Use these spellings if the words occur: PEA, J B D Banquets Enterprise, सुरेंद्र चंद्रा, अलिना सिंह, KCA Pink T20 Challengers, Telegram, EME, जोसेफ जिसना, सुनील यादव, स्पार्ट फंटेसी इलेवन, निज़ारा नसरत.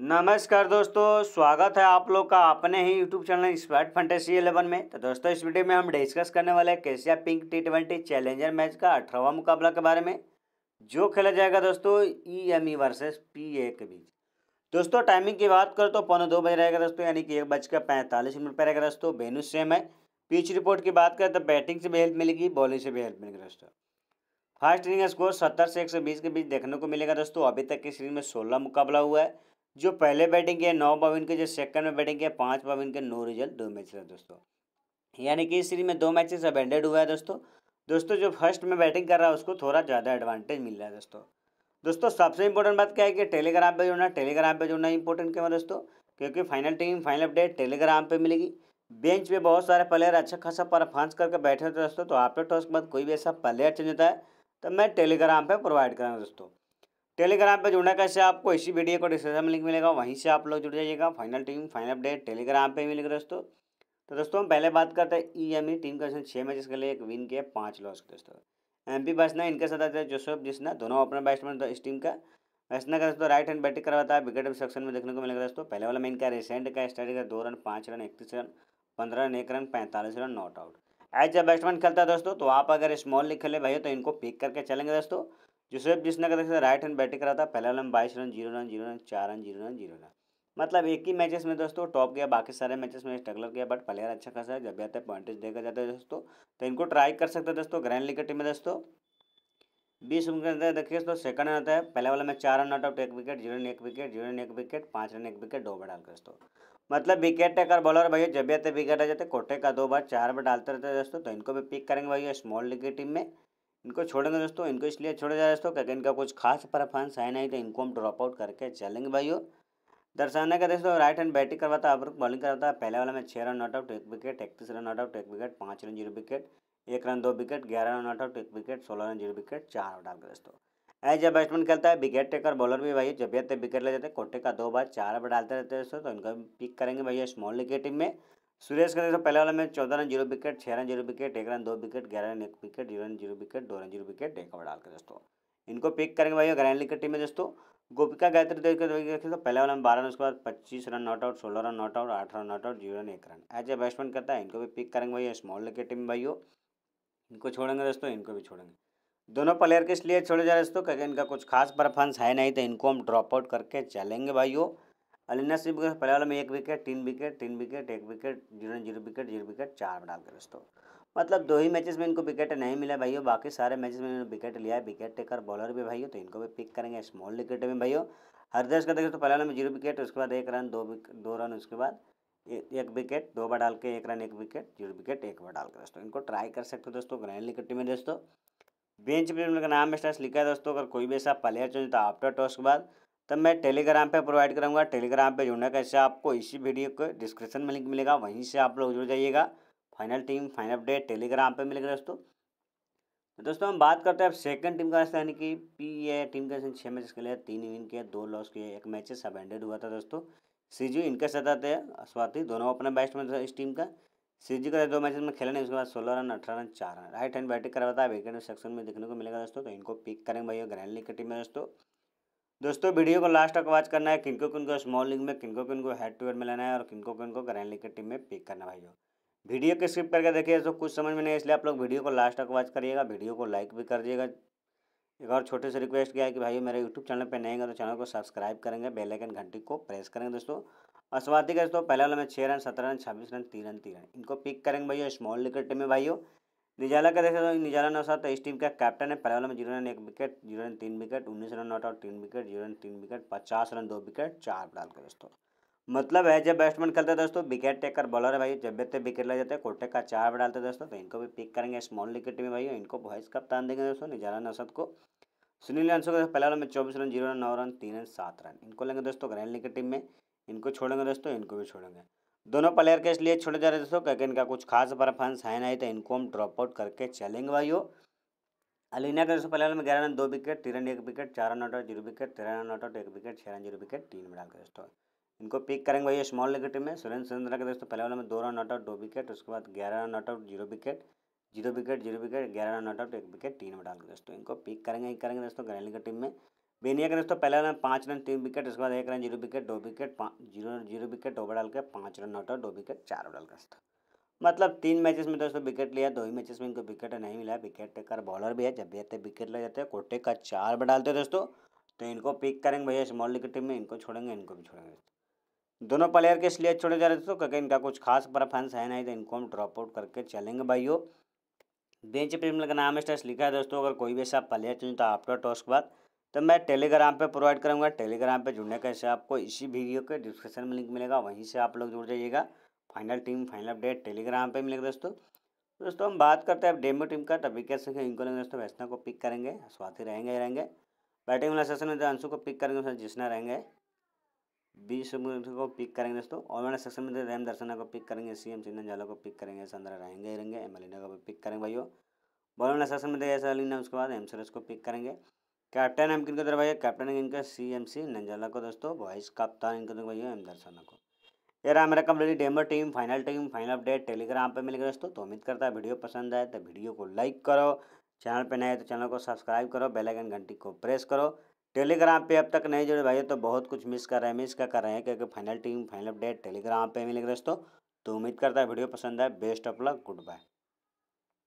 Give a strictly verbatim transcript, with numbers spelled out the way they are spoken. नमस्कार दोस्तों, स्वागत है आप लोग का अपने ही यूट्यूब चैनल स्पार्ट फंटेसी इलेवन में। तो दोस्तों, इस वीडियो में हम डिस्कस करने वाले हैं KCA pink T twenty challenger match का अठारहवां मुकाबला के बारे में, जो खेला जाएगा दोस्तों ईएमई वर्सेस पीए के बीच। दोस्तों टाइमिंग की बात करो तो पौने दो बजे रहेगा दोस्तों, यानी कि एक बजकर पैंतालीस मिनट पर रहेगा दोस्तों। वेन्यू सेम है। पिच रिपोर्ट की बात करें तो बैटिंग से भी हेल्प मिलेगी, बॉलिंग से भी हेल्प मिलेगी दोस्तों। फर्स्ट इनिंग स्कोर सत्तर से एक सौ बीस के बीच देखने को मिलेगा दोस्तों। अभी तक की सीरीज में सोलह मुकाबला हुआ है। जो पहले बैटिंग किया नौ बाविन के, जो सेकंड में बैटिंग किया पाँच बाविन के, नो रिजल्ट दो मैच रहे दोस्तों, यानी कि इस सीरीज में दो मैचेस अब एंडेड हुआ है दोस्तों। दोस्तों जो फर्स्ट में बैटिंग कर रहा है उसको थोड़ा ज़्यादा एडवांटेज मिल रहा है दोस्तों। दोस्तों सबसे इंपॉर्टेंट बात क्या है कि टेलीग्राम पे जुड़ना। टेलीग्राम पे जुड़ना इंपॉर्टेंट क्यों है दोस्तों? क्योंकि final team final update Telegram पर मिलेगी। बेंच पर बहुत सारे प्लेयर अच्छा खासा परफॉर्मेंस करके बैठे होते दोस्तों, तो आफ्टर टॉस के बाद कोई भी ऐसा प्लेयर चेंज होता है तो मैं टेलीग्राम पर प्रोवाइड कराऊँ दोस्तों। टेलीग्राम पे जुड़ना कैसे, आपको इसी वीडियो को डिस्क्रिप्शन में लिंक मिलेगा, वहीं से आप लोग जुड़ जाइएगा। Final team final update Telegram पे मिलेगा दोस्तों। तो दोस्तों हम पहले बात करते हैं ईएमई टीम का। छः मैचेस के लिए एक विन के पाँच लॉस के दोस्तों। एमपी बसना इनके साथ आते हैं जोसेफ जिसना, दोनों ओपनर बैट्समैन तो इस टीम का। बसना का दोस्तों राइट हैंड बैटिंग करवाता है, विकेट सेक्शन में देखने को मिलेगा दोस्तों। पहले वाला में इनका रिसेंट का स्टार्टिंग का दो रन, पाँच रन, इकतीस रन, पंद्रह रन, एक रन, पैंतालीस रन, नॉट आउट। एज जब बैट्समैन खेलता है दोस्तों, तो आप अगर स्मॉल लीग खेले भाई तो इनको पिक करके चलेंगे दोस्तों। जोसेफ जिसने का देखते राइट हैंड बैटिंग करा था, पहला वाला में बाईस run, zero run, zero run, चार run, zero run, zero run, मतलब एक ही मैचेस में दोस्तों टॉप गया, बाकी सारे मैचेस में स्ट्रगलर किया, बट प्लेयर अच्छा खासा है। जब भी आता है पॉइंटेज देखा जाता है दोस्तों, तो इनको ट्राई कर सकते हैं दोस्तों ग्रैंड लीग टीम में दोस्तों। बीस उनके देखिए दोस्तों, सेकंड रन आता है, पहले वाला में चार रन नॉट आउट, एक विकेट, जीरो रन एक विकेट, जीरो रन एक विकेट, पाँच रन एक विकेट, दो बार डालकर दोस्तों, मतलब विकेट टेकर बॉलर भाई जब भी आते विकेट आ जाते कोटे का दो बार चार बार डालते रहते हैं दोस्तों। तो इनको भी पिक करेंगे भाई स्मॉल लीग की टीम में, इनको छोड़ेंगे दोस्तों। इनको इसलिए छोड़ा जाए दोस्तों क्योंकि इनका कुछ खास परफॉर्मेंस है नहीं, तो इनको हम ड्रॉप आउट करके चलेंगे भाइयों। दर्शाना का दोस्तों राइट हैंड बैटिंग करवाता है, अपरुक बॉलिंग करवाता है, पहले वाला में छः रन नॉट आउट, एक विकेट, इकतीस रन नॉट आउट, एक विकेट, पाँच रन, जीरो विकेट, एक रन, दो विकेट, ग्यारह रन नॉट आउट, एक विकेट, सोलह रन, जीरो विकेट, चार आउट डालकर दोस्तों। एज जब बैट्समैन खेलता है विकेट टेकर बॉलर भी भाई जब भी विकेट ले जाते कोटे का दो बार चार बार डालते रहते हैं दोस्तों, तो इनका पिक करेंगे भैया स्मॉल लीग की टीम में। सुरेश का दोस्तों पहले वाला में चौदह रन, जीरो विकेट, छः रन, जीरो विकेट, एक रन, दो विकेट, ग्यारह रन, एक wicket, zero run, zero wicket, दो रन, जीरो विकेट, एक ओवर डालकर दोस्तों इनको पिक करेंगे भाई ग्रैंड लीग की टीम में दोस्तों। गोपिका गायत्री देखिए दोस्तों, पहले वाला में बारह रन, उसके बाद पच्चीस रन नॉट आउट, सोलह रन नॉट आउट, आठ run not out, zero run, एक रन। एज ए बैट्समैन करता है, इनको भी पिक करेंगे भाई स्मॉल लीग की टीम में भाइयों। इनको छोड़ेंगे दोस्तों, इनको भी छोड़ेंगे, दोनों प्लेयर के इसलिए छोड़े जा रहे दोस्तों क्योंकि इनका कुछ खास परफॉर्मेंस है नहीं, तो इनको हम ड्रॉप आउट करके चलेंगे भाइयों। अलिना सिंह पहले वाला में एक विकेट, तीन विकेट, तीन विकेट, एक wicket, zero zero wicket, zero wicket, चार रन डालकर दोस्तों, मतलब दो ही मैचेस में इनको विकेट नहीं मिला भाइयों, बाकी सारे मैचेस में इन्होंने विकेट लिया है। विकेट टेकर बॉलर भी भाइयों, तो इनको भी पिक करेंगे स्मॉल विकेट में भाइयों। हरदेश का देखिए तो पहले वाला में जीरो विकेट, उसके बाद एक रन, दो दो रन, उसके बाद एक विकेट, दो बार डाल के एक रन, एक विकेट, जीरो विकेट, एक बार डालकर दोस्तों इनको ट्राई कर सकते हो दोस्तों ग्रैंड लीग टीम में दोस्तों। बेंच पर उनका नाम स्टार्स लिखा है दोस्तों। अगर कोई भी ऐसा प्लेयर चाहिए तो आफ्टर टॉस के बाद तब मैं टेलीग्राम पे प्रोवाइड करूँगा। टेलीग्राम पे जुड़ना कैसे, आपको इसी वीडियो को डिस्क्रिप्शन में लिंक मिलेगा, वहीं से आप लोग जुड़ जाइएगा। Final team final update Telegram पे मिलेगा दोस्तों। तो दोस्तों हम बात करते हैं अब सेकंड टीम का, यानी कि पीए टीम का। छः मैचेस के लिए तीन विन किए, दो लॉस किए, एक मैच सब एंडेड हुआ था दोस्तों। सीजू इनके साथ आते हैं स्वाति, दोनों अपने बैट्समैन था इस टीम का। सीजू का दो मैचेस में खेले नहीं, उसके बाद सोलह रन, अठारह रन, चार रन, राइट हैंड बैटिंग करवाता है, विकेट सेक्शन में देखने को मिलेगा दोस्तों। तो इनको पिक करेंगे भैया ग्रैंड लीग की टीम में दोस्तों। दोस्तों वीडियो को लास्ट तक वॉच करना है, किनको किनको स्मॉल लीग में, किनको किनको हेड टू हेड में लेना है, और किनको किनको ग्रैंड लीग की टीम में पिक करना भाइयों। वीडियो को स्किप करके देखिए तो कुछ समझ में नहीं, इसलिए आप लोग वीडियो को लास्ट तक वॉच करिएगा, वीडियो को लाइक भी कर दिएगा। एक और छोटे से रिक्वेस्ट किया है कि भाई मेरे यूट्यूब चैनल पर नएगा तो चैनल को सब्सक्राइब करेंगे, बेल आइकन घंटी को प्रेस करेंगे दोस्तों। और स्वाति का दोस्तों पहले वाला में छः रन, सत्रह रन, छब्बीस रन, तीन रन, तीन रन, इनको पिक करेंगे भाइयों स्मॉल लीग की टीम में भाइयों। निज़ारा का देखते हैं, निज़ारा नसरत इस टीम का कैप्टन है, पहले वाला में जीरो रन, एक विकेट, जीरो रन, तीन विकेट, उन्नीस रन नॉट आउट, तीन विकेट, जीरो रन, तीन विकेट, पचास रन, दो विकेट, चार डालकर दोस्तों, मतलब है जब बैट्समैन खेलते हैं दोस्तों। विकेट टेकर बॉलर है भाई, जब भी विकेट ले जाते हैं कोटे का चार बार डालते हैं दोस्तों। तो इनको भी पिक करेंगे स्मॉल विकेट में भाई, इनको वॉइस कप्तान देंगे दोस्तों निज़ारा नसरत को। सुनील यादव का पहले वाला में चौबीस रन, जीरो रन, नौ रन, तीन रन, सात रन, इनको लेंगे दोस्तों ग्रैंड लीग की टीम में। इनको छोड़ेंगे दोस्तों, इनको भी छोड़ेंगे, दोनों प्लेयर के इसलिए छोड़े जा रहे दोस्तों क्योंकि इनका कुछ खास परफॉर्मेंस है नहीं, तो इनको हम ड्रॉप आउट करके चलेंगे भाइयों। अलीना का दोस्तों पहले वाले में ग्यारह रन, दो विकेट, तीन रन, एक विकेट, चार run not out, zero wicket, तेरह रन नॉट आउट, एक विकेट, छः रन, जीरो विकेट, तीन में डालकर दोस्तों इनको पिक करेंगे भाई स्मॉल लीग टीम में। सुरेंद्र चंद्रा के दोस्तों पहले वाले में दो रन नॉट आउट, दो विकेट, उसके बाद ग्यारह run not out, zero wicket, zero wicket, zero wicket, ग्यारह रन नॉट आउट, एक विकेट, तीन में डालकर दोस्तों इनको पिक करेंगे ही करेंगे दोस्तों ग्रैंड लीग टीम में। बेनिया का दोस्तों पहला रन पाँच रन तीन विकेट, उसके बाद एक रन जीरो विकेट दो wicket zero zero wicket over डाल के पाँच रन आउट और दो विकेट चार ओवर डाल कर, मतलब तीन मैचेस में दोस्तों विकेट लिया, दो ही मैचेस में इनको विकेट नहीं मिला। विकेट टेकर बॉलर भी है, जब भी आते विकेट ले जाते हैं। कोटे का चार ओवर डालते हैं दोस्तों, तो इनको पिक करेंगे भैया स्मॉल लीग टीम में, इनको छोड़ेंगे इनको भी छोड़ेंगे। दोनों प्लेयर के इसलिए छोड़े जा रहे दोस्तों क्योंकि इनका कुछ खास परफॉर्मेंस है नहीं, तो इनको हम ड्रॉप आउट करके चलेंगे भाइयों। बेंच प्रीमियर का नाम स्टेस लिखा है दोस्तों, अगर कोई भी ऐसा प्लेयर चाहिए तो आफ्टर टॉस के बाद तो मैं टेलीग्राम पे प्रोवाइड करूँगा। टेलीग्राम पे जुड़ने का ऐसे आपको इसी वीडियो के डिस्क्रिप्शन में लिंक मिलेगा, वहीं से आप लोग जुड़ जाइएगा। Final team final update Telegram पे मिलेगा दोस्तों। दोस्तों हम बात करते हैं अब डेमो टीम का, तभी कैसे इनको लेंगे दोस्तों, वैष्णव को पिक करेंगे, स्वाति रहेंगे रहेंगे बैटिंग वाला सेशन में अंशु को पिक करेंगे दोस्तों, जिसना रहेंगे बीस को पिक करेंगे दोस्तों, और वाला सेक्शन में रैम दर्शना को पिक करेंगे, सी एम चिंदन झाला को पिक करेंगे, संद्रा रहेंगे रहेंगे एम एलिना को पिक करेंगे भाइयों। बॉलर वाला सेक्शन में जैसा अलीना, उसके बाद एम सूरज को पिक करेंगे। कैप्टन हम किनको दे भैया, कैप्टन इनका सी एम सी नंजाला को दोस्तों, वॉइस कप्तान इनको दे भैया एम दर्शना को। ये रहा मेरा complete demo team final team final update Telegram पे मिलेगा दोस्तों। तो उम्मीद करता है वीडियो पसंद आए तो वीडियो को लाइक करो, चैनल पे नए हो तो चैनल को सब्सक्राइब करो, बेल आइकन घंटी को प्रेस करो। टेलीग्राम पे अब तक नहीं जुड़े भैया तो बहुत कुछ मिस कर रहे हैं, मिस क्या कर रहे हैं क्योंकि final team final update Telegram पे मिलेगा दोस्तों। तो उम्मीद करता है वीडियो पसंद आए, best of luck, good bye.